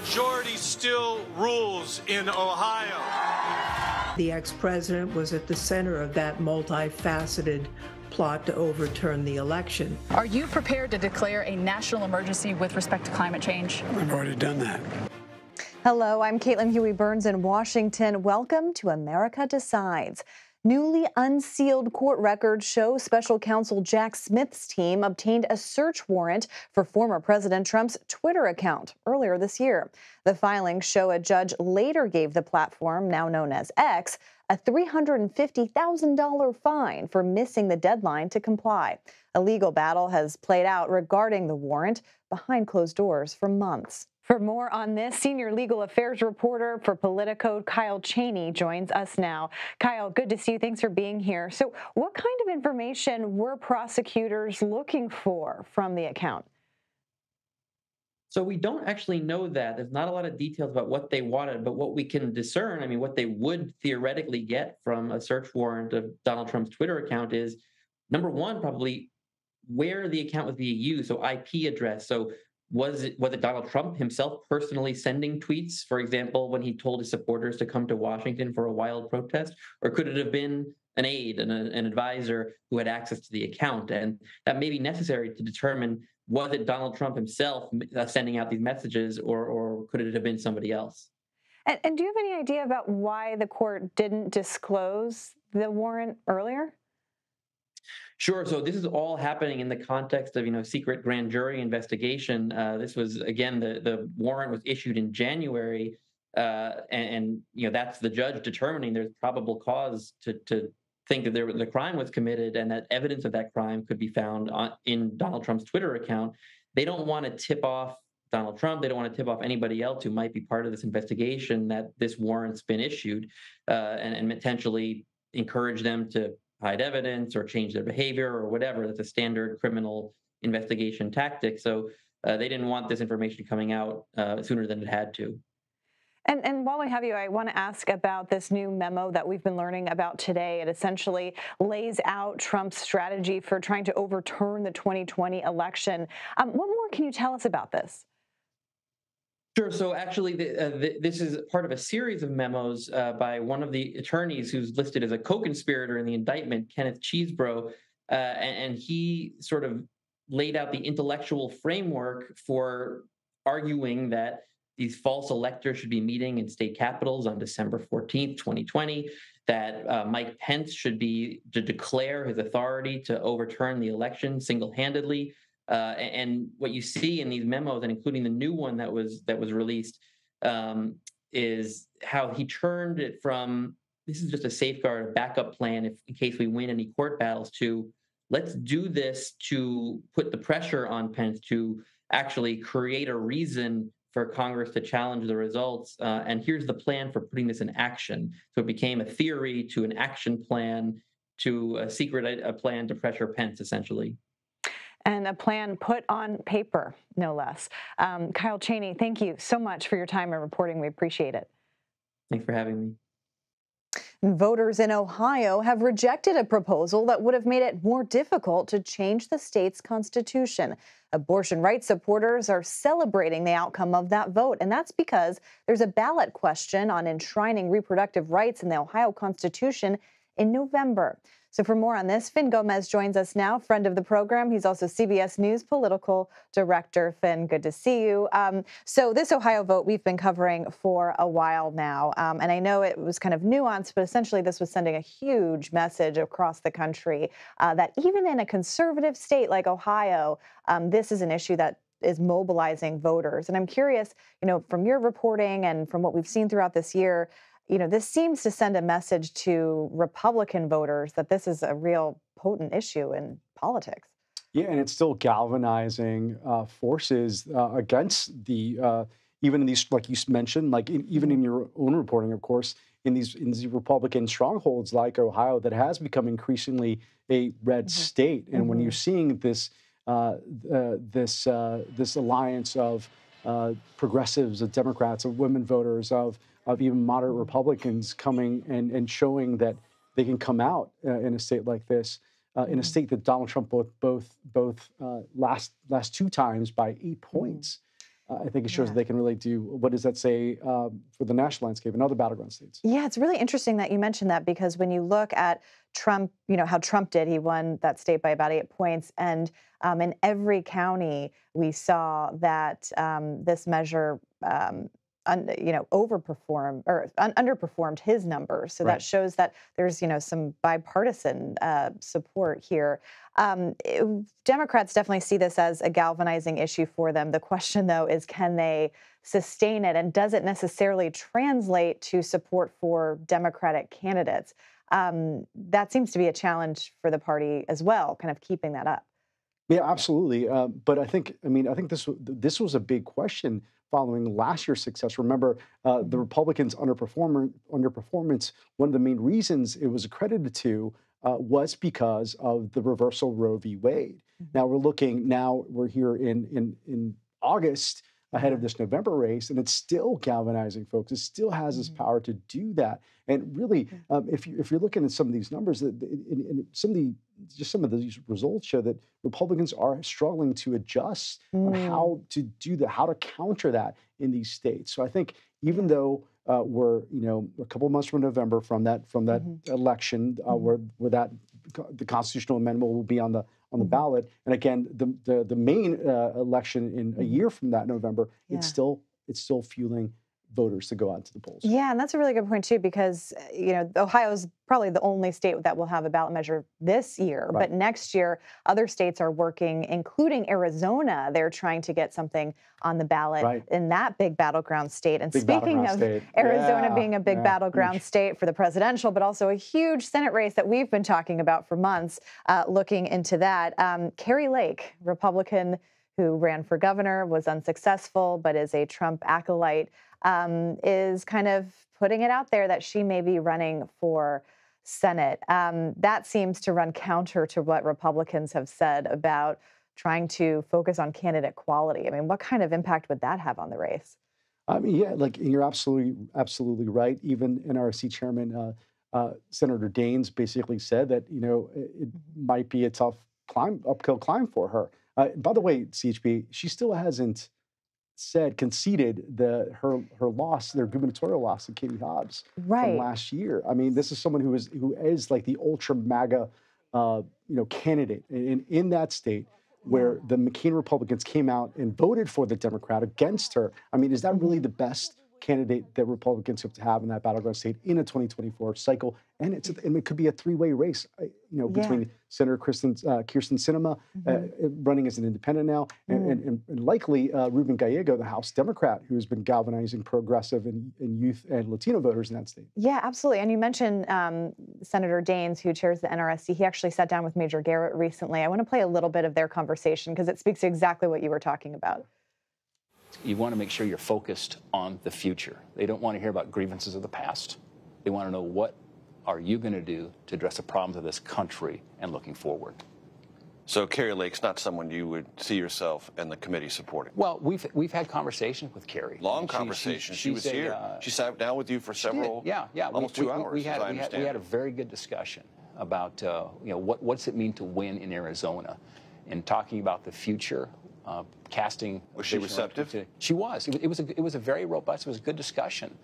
majority still rules in Ohio. The ex-president was at the center of that multifaceted plot to overturn the election. Are you prepared to declare a national emergency with respect to climate change? We've already done that. Hello, I'm Caitlin Huey Burns in Washington. Welcome to America Decides. Newly unsealed court records show special counsel Jack Smith's team obtained a search warrant for former President Trump's Twitter account earlier this year. The filings show a judge later gave the platform, now known as X, a $350,000 fine for missing the deadline to comply. A legal battle has played out regarding the warrant behind closed doors for months. For more on this, senior legal affairs reporter for Politico, Kyle Cheney, joins us now. Kyle, good to see you. Thanks for being here. So what kind of information were prosecutors looking for from the account? So we don't actually know that. There's not a lot of details about what they wanted, but what we can discern, I mean, what they would theoretically get from a search warrant of Donald Trump's Twitter account is, number one, probably where the account was being used, so IP address. So was it Donald Trump himself personally sending tweets, for example, when he told his supporters to come to Washington for a wild protest? Or could it have been an aide and an advisor who had access to the account? And that may be necessary to determine, was it Donald Trump himself sending out these messages, or could it have been somebody else? And do you have any idea about why the court didn't disclose the warrant earlier? Sure. So this is all happening in the context of, secret grand jury investigation. This was, again, the warrant was issued in January, and that's the judge determining there's probable cause to think that the crime was committed and that evidence of that crime could be found in Donald Trump's Twitter account. They don't want to tip off Donald Trump. They don't want to tip off anybody else who might be part of this investigation that this warrant's been issued, and potentially encourage them to hide evidence or change their behavior or whatever. That's a standard criminal investigation tactic. So they didn't want this information coming out sooner than it had to. And while we have you, I want to ask about this new memo that we've been learning about today. It essentially lays out Trump's strategy for trying to overturn the 2020 election. What more can you tell us about this? Sure. So actually, this is part of a series of memos by one of the attorneys who's listed as a co-conspirator in the indictment, Kenneth Cheesebro, and he sort of laid out the intellectual framework for arguing that these false electors should be meeting in state capitals on December 14th, 2020, that Mike Pence should be to declare his authority to overturn the election single-handedly. And what you see in these memos, and including the new one that was released, is how he turned it from, this is just a safeguard, a backup plan in case we win any court battles, to let's do this to put the pressure on Pence to actually create a reason for Congress to challenge the results. And here's the plan for putting this in action. So it became a theory to an action plan to a plan to pressure Pence, essentially. And a plan put on paper, no less. Kyle Cheney, thank you so much for your time and reporting. We appreciate it. Thanks for having me. Voters in Ohio have rejected a proposal that would have made it more difficult to change the state's constitution. Abortion rights supporters are celebrating the outcome of that vote, and that's because there's a ballot question on enshrining reproductive rights in the Ohio Constitution in November. So for more on this, Finn Gomez joins us now, friend of the program. He's also CBS News political director. Finn, good to see you. So this Ohio vote we've been covering for a while now, and I know it was kind of nuanced, but essentially this was sending a huge message across the country that even in a conservative state like Ohio, this is an issue that is mobilizing voters. And I'm curious, from your reporting and from what we've seen throughout this year, this seems to send a message to Republican voters that this is a real potent issue in politics. Yeah, and it's still galvanizing forces against the, even in these, like you mentioned, even in your own reporting, of course, in these Republican strongholds like Ohio that has become increasingly a red state. And when you're seeing this, this alliance of progressives, of Democrats, of women voters, of even moderate Republicans coming and showing that they can come out in a state like this, in a state that Donald Trump both last two times by 8 points. I think it shows that they can really do, what does that say for the national landscape and other battleground states? Yeah, it's really interesting that you mentioned that, because when you look at Trump, you know, how Trump did, he won that state by about 8 points. And in every county, we saw that this measure, overperformed or underperformed his numbers. So that shows that there's, you know, some bipartisan support here. Democrats definitely see this as a galvanizing issue for them. The question, though, is can they sustain it, and does it necessarily translate to support for Democratic candidates? That seems to be a challenge for the party as well, kind of keeping that up. Yeah, absolutely. But I think, I think this was a big question following last year's success. Remember, the Republicans' underperformance, one of the main reasons it was accredited to was because of the reversal Roe v. Wade. Now we're here in August ahead of this November race, and it's still galvanizing folks. It still has this power to do that. And really, if you're looking at some of these numbers, some of these results show that Republicans are struggling to adjust on how to do that, how to counter that in these states. So I think even though we're a couple of months from November from that election, where the constitutional amendment will be on the ballot, and again the main election in a year from that November, it's still fueling voters to go out to the polls. Yeah, and that's a really good point too, because Ohio's probably the only state that will have a ballot measure this year, but next year other states are working, including Arizona. They're trying to get something on the ballot in that big battleground state. And speaking of Arizona being a big battleground state for the presidential, but also a huge Senate race that we've been talking about for months, looking into that, Carrie Lake, Republican who ran for governor, was unsuccessful, but is a Trump acolyte, is kind of putting it out there that she may be running for Senate. That seems to run counter to what Republicans have said about trying to focus on candidate quality. I mean, what kind of impact would that have on the race? I mean, yeah, like you're absolutely right. Even NRC Chairman Senator Daines basically said that it might be a tough uphill climb for her. By the way, CHB, she still hasn't conceded her loss, their gubernatorial loss to Katie Hobbs from last year. I mean, this is someone who is like the ultra MAGA, candidate in that state where the McCain Republicans came out and voted for the Democrat against her. I mean, is that really the best candidate that Republicans have to have in that battleground state in a 2024 cycle? And it could be a three-way race, between Senator Kirsten Sinema, running as an independent now, and likely Ruben Gallego, the House Democrat, who has been galvanizing progressive and youth and Latino voters in that state. Yeah, absolutely. And you mentioned Senator Daines, who chairs the NRSC. He actually sat down with Major Garrett recently. I want to play a little bit of their conversation because it speaks to exactly what you were talking about. You want to make sure you're focused on the future. They don't want to hear about grievances of the past. They want to know, what are you going to do to address the problems of this country and looking forward? So Carrie Lake's not someone you would see yourself and the committee supporting? Well, we've had conversations with Carrie. Long conversations. She was here. She sat down with you for several, almost 2 hours, we had a very good discussion about, what's it mean to win in Arizona, and talking about the future. Casting. Was she receptive? She was. It was a very robust. It was a good discussion.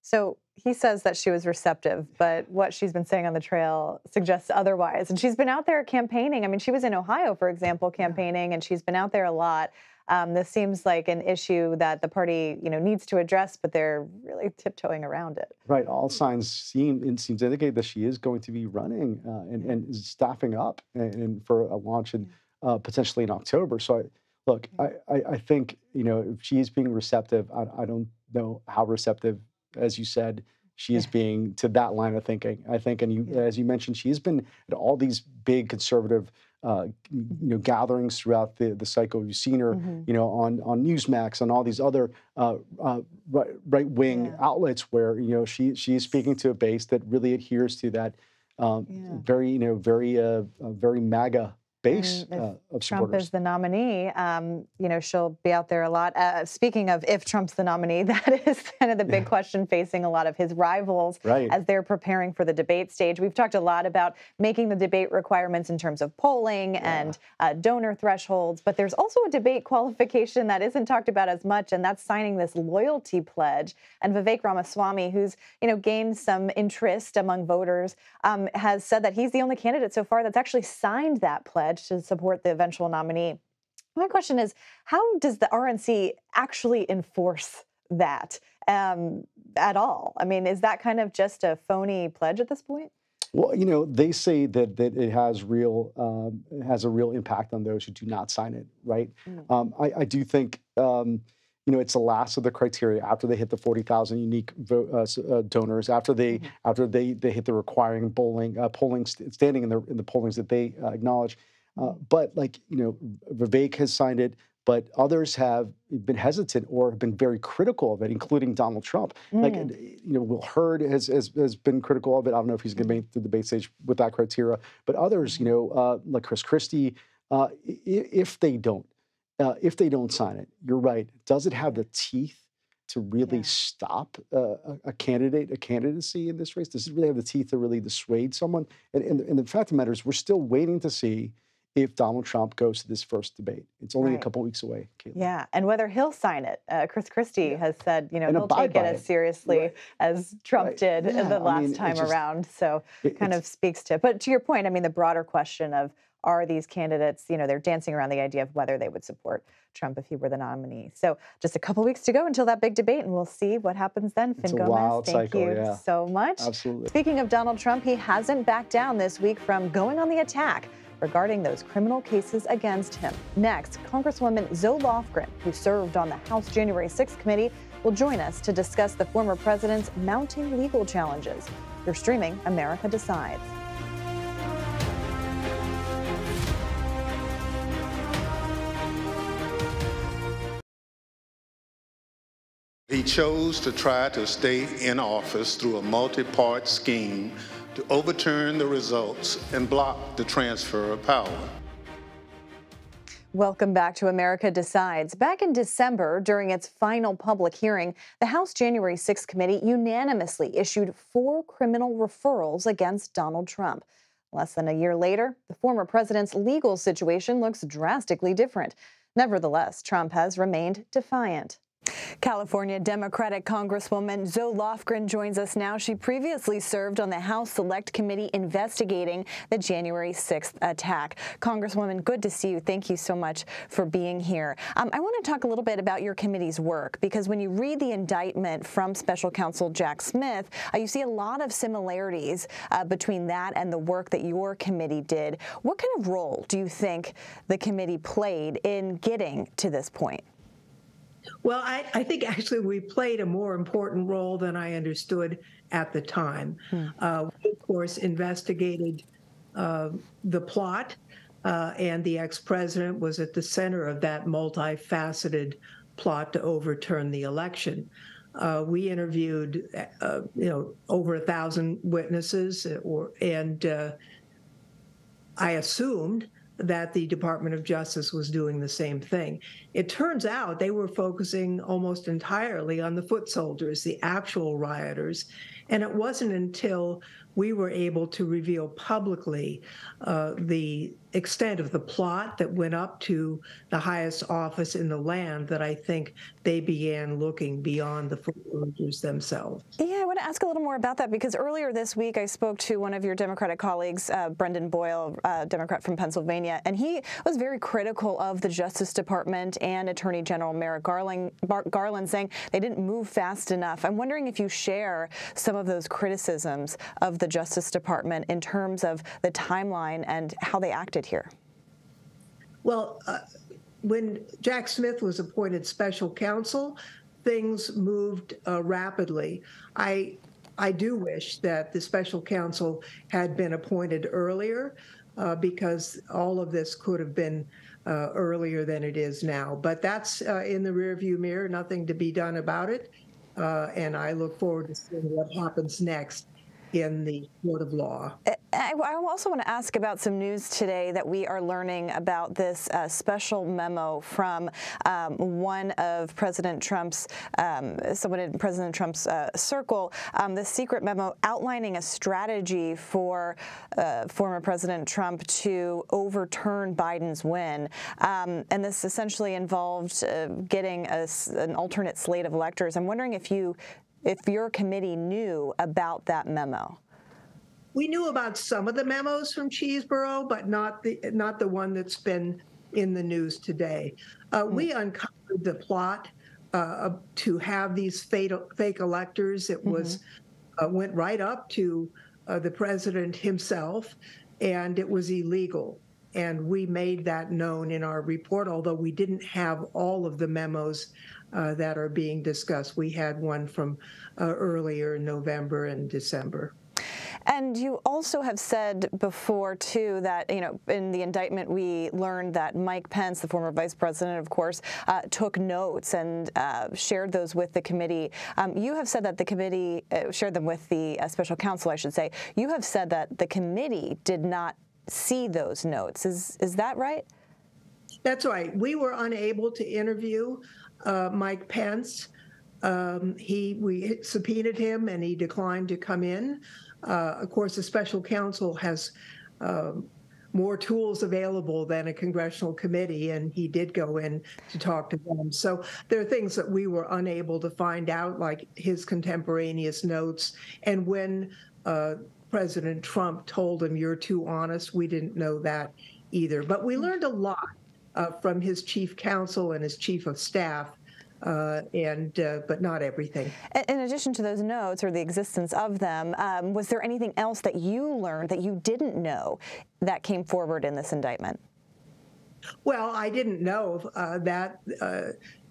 So he says that she was receptive, but what she's been saying on the trail suggests otherwise. And she's been out there campaigning. I mean, she was in Ohio, for example, campaigning, and she's been out there a lot. This seems like an issue that the party, needs to address, but they're really tiptoeing around it. Right. All signs seem to indicate that she is going to be running and staffing up and for a launch in potentially in October. So I think if she is being receptive, I don't know how receptive, as you said, she is being to that line of thinking. I think, and as you mentioned, she has been at all these big conservative gatherings throughout the cycle. You've seen her, on Newsmax, on all these other right-wing outlets where she is speaking to a base that really adheres to that very MAGA base of supporters. Trump is the nominee, you know, she'll be out there a lot. Speaking of if Trump's the nominee, that is kind of the big question facing a lot of his rivals as they're preparing for the debate stage. We've talked a lot about making the debate requirements in terms of polling and donor thresholds, but there's also a debate qualification that isn't talked about as much, and that's signing this loyalty pledge. And Vivek Ramaswamy, who's, you know, gained some interest among voters, has said that he's the only candidate so far that's actually signed that pledge to support the eventual nominee. My question is, how does the RNC actually enforce that at all? I mean, is that kind of just a phony pledge at this point? Well, you know, they say that it has real a real impact on those who do not sign it, right? Mm-hmm. I do think, you know, it's the last of the criteria after they hit the 40,000 unique donors, after they after they hit the requiring polling standing in the pollings that they acknowledge. But like, you know, Vivek has signed it, but others have been hesitant or have been very critical of it, including Donald Trump. Like, you know, Will Hurd has been critical of it. I don't know if he's going to make it through the debate stage with that criteria. But others, you know, like Chris Christie, if they don't sign it, you're right. Does it have the teeth to really stop a candidacy in this race? Does it really have the teeth to really dissuade someone? And the fact of the matter is, we're still waiting to see if Donald Trump goes to this first debate. It's only a couple weeks away, Caitlin. Yeah, and whether he'll sign it. Chris Christie has said, you know, he'll take it as seriously as Trump did the last time around. So it kind of speaks to, but to your point, I mean, the broader question of, are these candidates, you know, they're dancing around the idea of whether they would support Trump if he were the nominee. So just a couple weeks to go until that big debate, and we'll see what happens then. Finn Gomez, thank you so much. Absolutely. Speaking of Donald Trump, he hasn't backed down this week from going on the attack regarding those criminal cases against him. Next, Congresswoman Zoe Lofgren, who served on the House January 6th committee, will join us to discuss the former president's mounting legal challenges. You're streaming America Decides. He chose to try to stay in office through a multi-part scheme to overturn the results and block the transfer of power. Welcome back to America Decides. Back in December, during its final public hearing, the House January 6th committee unanimously issued 4 criminal referrals against Donald Trump. Less than a year later, the former president's legal situation looks drastically different. Nevertheless, Trump has remained defiant. California Democratic Congresswoman Zoe Lofgren joins us now. She previously served on the House Select Committee investigating the January 6th attack. Congresswoman, good to see you. Thank you so much for being here. I want to talk a little bit about your committee's work, because when you read the indictment from Special Counsel Jack Smith, you see a lot of similarities between that and the work that your committee did. What kind of role do you think the committee played in getting to this point? Well, I think actually we played a more important role than I understood at the time. We, of course, investigated the plot, and the ex-president was at the center of that multifaceted plot to overturn the election. We interviewed, you know, over 1,000 witnesses, and I assumed that the Department of Justice was doing the same thing. It turns out they were focusing almost entirely on the foot soldiers, the actual rioters, and it wasn't until we were able to reveal publicly the extent of the plot that went up to the highest office in the land that I think they began looking beyond the foot soldiers themselves. Yeah, I want to ask a little more about that, because earlier this week I spoke to one of your Democratic colleagues, Brendan Boyle, Democrat from Pennsylvania, and he was very critical of the Justice Department and Attorney General Merrick Garland, saying they didn't move fast enough. I'm wondering if you share some of those criticisms of the Justice Department in terms of the timeline and how they acted here. Well, when Jack Smith was appointed special counsel, things moved rapidly. I do wish that the special counsel had been appointed earlier, because all of this could have been earlier than it is now. But that's in the rearview mirror, nothing to be done about it. And I look forward to seeing what happens next. in the court of law. I also want to ask about some news today that we are learning about this special memo from one of President Trump's, someone in President Trump's circle, this secret memo outlining a strategy for former President Trump to overturn Biden's win. And this essentially involved getting an alternate slate of electors. I'm wondering if your committee knew about that memo. We knew about some of the memos from Cheesebro, but not the one that's been in the news today. We uncovered the plot to have these fake electors. It was went right up to the president himself, and it was illegal. And we made that known in our report, although we didn't have all of the memos that are being discussed. We had one from earlier in November and December. And you also have said before, too, that, you know, in the indictment we learned that Mike Pence, the former vice president, of course, took notes and shared those with the committee. You have said that the committee shared them with the special counsel, I should say. You have said that the committee did not see those notes. Is that right? That's right. We were unable to interview Mike Pence. We subpoenaed him, and he declined to come in. Of course, the special counsel has more tools available than a congressional committee, and he did go in to talk to them. So there are things that we were unable to find out, like his contemporaneous notes, and when President Trump told him, "You're too honest," we didn't know that either. But we learned a lot from his chief counsel and his chief of staff, but not everything. In addition to those notes or the existence of them, was there anything else that you learned that you didn't know that came forward in this indictment? Well, I didn't know that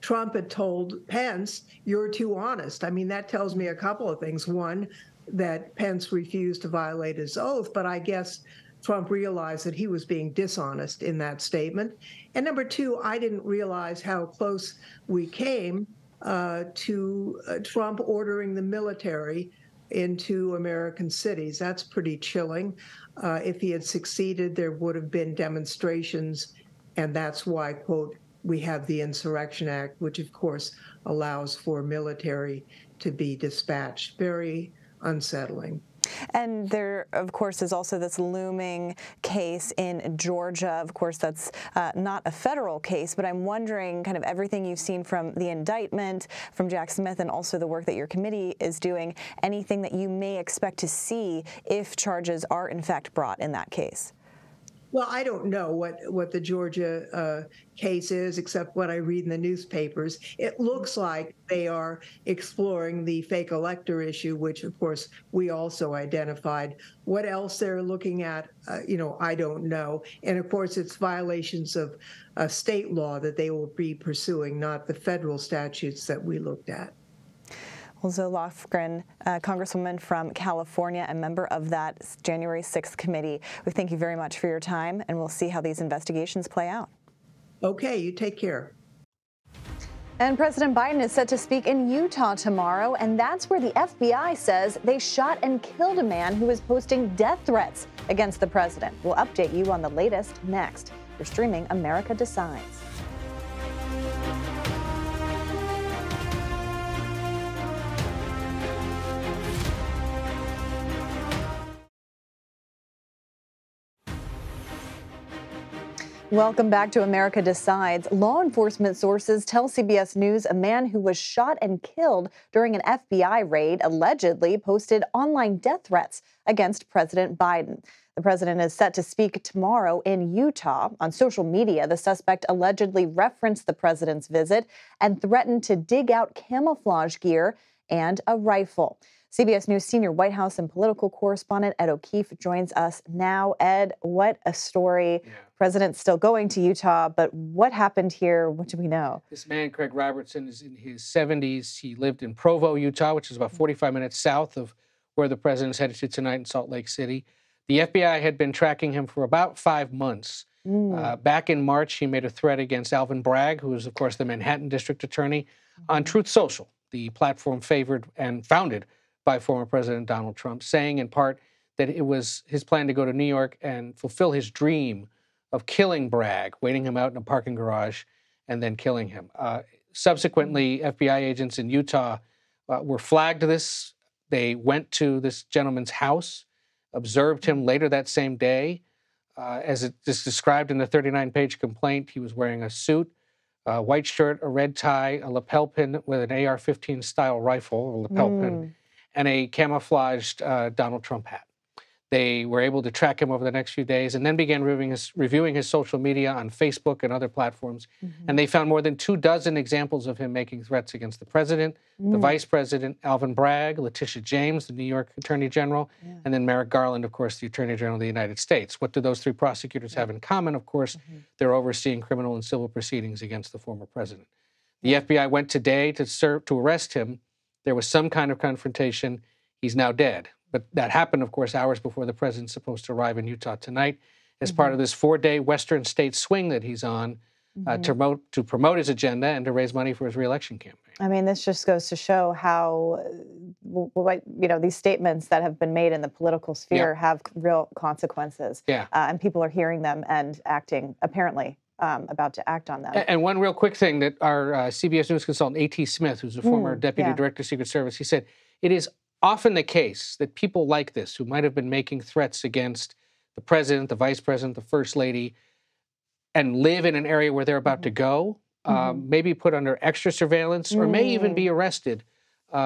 Trump had told Pence, "You're too honest." I mean, that tells me a couple of things. One, that Pence refused to violate his oath, but I guess Trump realized that he was being dishonest in that statement. And number two, I didn't realize how close we came to Trump ordering the military into American cities. That's pretty chilling. If he had succeeded, there would have been demonstrations, and that's why, quote, we have the Insurrection Act, which, of course, allows for military to be dispatched. Very unsettling. And there, of course, is also this looming case in Georgia. Of course, that's not a federal case, but I'm wondering kind of everything you've seen from the indictment, from Jack Smith, and also the work that your committee is doing, anything that you may expect to see if charges are, in fact, brought in that case? Well, I don't know what the Georgia case is, except what I read in the newspapers. It looks like they are exploring the fake elector issue, which, of course, we also identified. What else they're looking at, I don't know. And, of course, it's violations of state law that they will be pursuing, not the federal statutes that we looked at. Well, Zoe Lofgren, Congresswoman from California and member of that January 6th committee, we thank you very much for your time, and we'll see how these investigations play out. Okay, you take care. And President Biden is set to speak in Utah tomorrow, and that's where the FBI says they shot and killed a man who was posting death threats against the president. We'll update you on the latest next. You're streaming America Decides. Welcome back to America Decides. Law enforcement sources tell CBS News a man who was shot and killed during an FBI raid allegedly posted online death threats against President Biden. The president is set to speak tomorrow in Utah. On social media, the suspect allegedly referenced the president's visit and threatened to dig out camouflage gear and a rifle. CBS News senior White House and political correspondent Ed O'Keefe joins us now. Ed, what a story. Yeah. President's still going to Utah, but what happened here? What do we know? This man, Craig Robertson, is in his 70s. He lived in Provo, Utah, which is about 45 minutes south of where the president's headed to tonight in Salt Lake City. The FBI had been tracking him for about 5 months. Back in March, he made a threat against Alvin Bragg, who is, of course, the Manhattan district attorney, on Truth Social, the platform favored and founded by former President Donald Trump, saying in part that it was his plan to go to New York and fulfill his dream of killing Bragg, waiting him out in a parking garage and then killing him. Subsequently, FBI agents in Utah were flagged to this. They went to this gentleman's house, observed him later that same day. As it is described in the 39-page complaint, he was wearing a suit, a white shirt, a red tie, a lapel pin with an AR-15 style rifle, a lapel pin, and a camouflaged Donald Trump hat. They were able to track him over the next few days and then began reviewing his social media on Facebook and other platforms. And they found more than 24 examples of him making threats against the president, the vice president, Alvin Bragg, Letitia James, the New York attorney general, and then Merrick Garland, of course, the attorney general of the United States. What do those three prosecutors have in common? Of course, they're overseeing criminal and civil proceedings against the former president. The FBI went today to arrest him. There was some kind of confrontation. He's now dead. But that happened, of course, hours before the president's supposed to arrive in Utah tonight as part of this four-day Western state swing that he's on to promote his agenda and to raise money for his reelection campaign. I mean, this just goes to show how, you know, these statements that have been made in the political sphere have real consequences. And people are hearing them and acting, apparently, about to act on them. And one real quick thing that our CBS News consultant, A.T. Smith, who's a former deputy director of Secret Service, he said, it is often the case that people like this, who might have been making threats against the president, the vice president, the first lady, and live in an area where they're about to go, maybe put under extra surveillance, or may even be arrested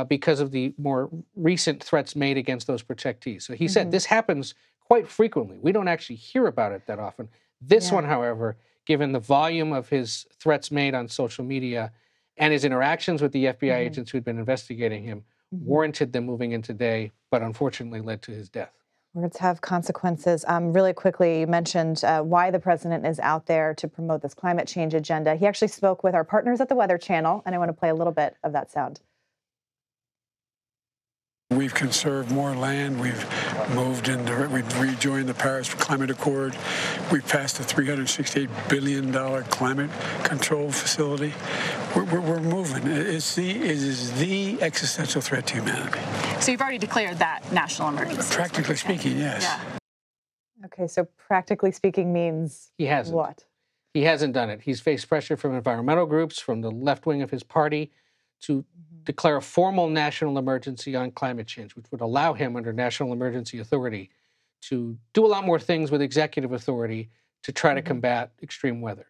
because of the more recent threats made against those protectees. So he said this happens quite frequently. We don't actually hear about it that often. This one, however, given the volume of his threats made on social media and his interactions with the FBI agents who had been investigating him, warranted them moving in today, but unfortunately led to his death. Words have consequences. Really quickly, you mentioned why the president is out there to promote this climate change agenda. He actually spoke with our partners at the Weather Channel, and I want to play a little bit of that sound. We've conserved more land. We've moved into, we've rejoined the Paris Climate Accord. We've passed a $368 billion climate control facility. We're moving. It is the existential threat to humanity. So you've already declared that national emergency. Practically speaking, yes. Yeah. Okay, so practically speaking means he hasn't. What? He hasn't done it. He's faced pressure from environmental groups, from the left wing of his party, to declare a formal national emergency on climate change, which would allow him, under national emergency authority, to do a lot more things with executive authority to try to combat extreme weather.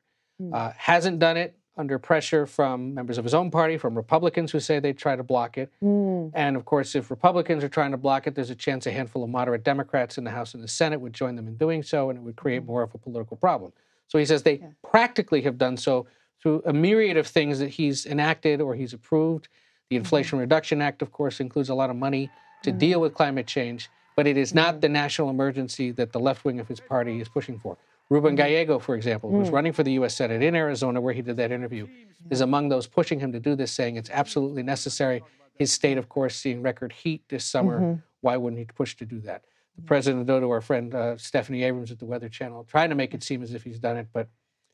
Hasn't done it under pressure from members of his own party, from Republicans who say they try to block it. And of course, if Republicans are trying to block it, there's a chance a handful of moderate Democrats in the House and the Senate would join them in doing so, and it would create more of a political problem. So he says they practically have done so through a myriad of things that he's enacted or he's approved. The Inflation Reduction Act, of course, includes a lot of money to deal with climate change, but it is not the national emergency that the left wing of his party is pushing for. Ruben Gallego, for example, who was running for the U.S. Senate in Arizona, where he did that interview, is among those pushing him to do this, saying it's absolutely necessary. His state, of course, seeing record heat this summer. Why wouldn't he push to do that? The president, though, to our friend Stephanie Abrams at the Weather Channel, trying to make it seem as if he's done it, but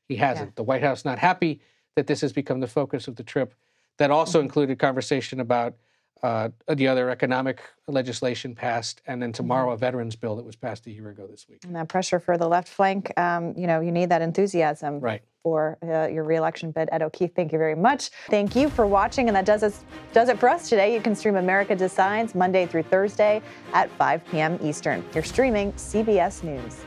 he hasn't. The White House not happy that this has become the focus of the trip. That also included conversation about the other economic legislation passed, and then tomorrow a veterans bill that was passed a year ago this week. And that pressure for the left flank, you know, you need that enthusiasm for your reelection bid. Ed O'Keefe, thank you very much. Thank you for watching, and that does it for us today. You can stream America Decides Monday through Thursday at 5 p.m. Eastern. You're streaming CBS News.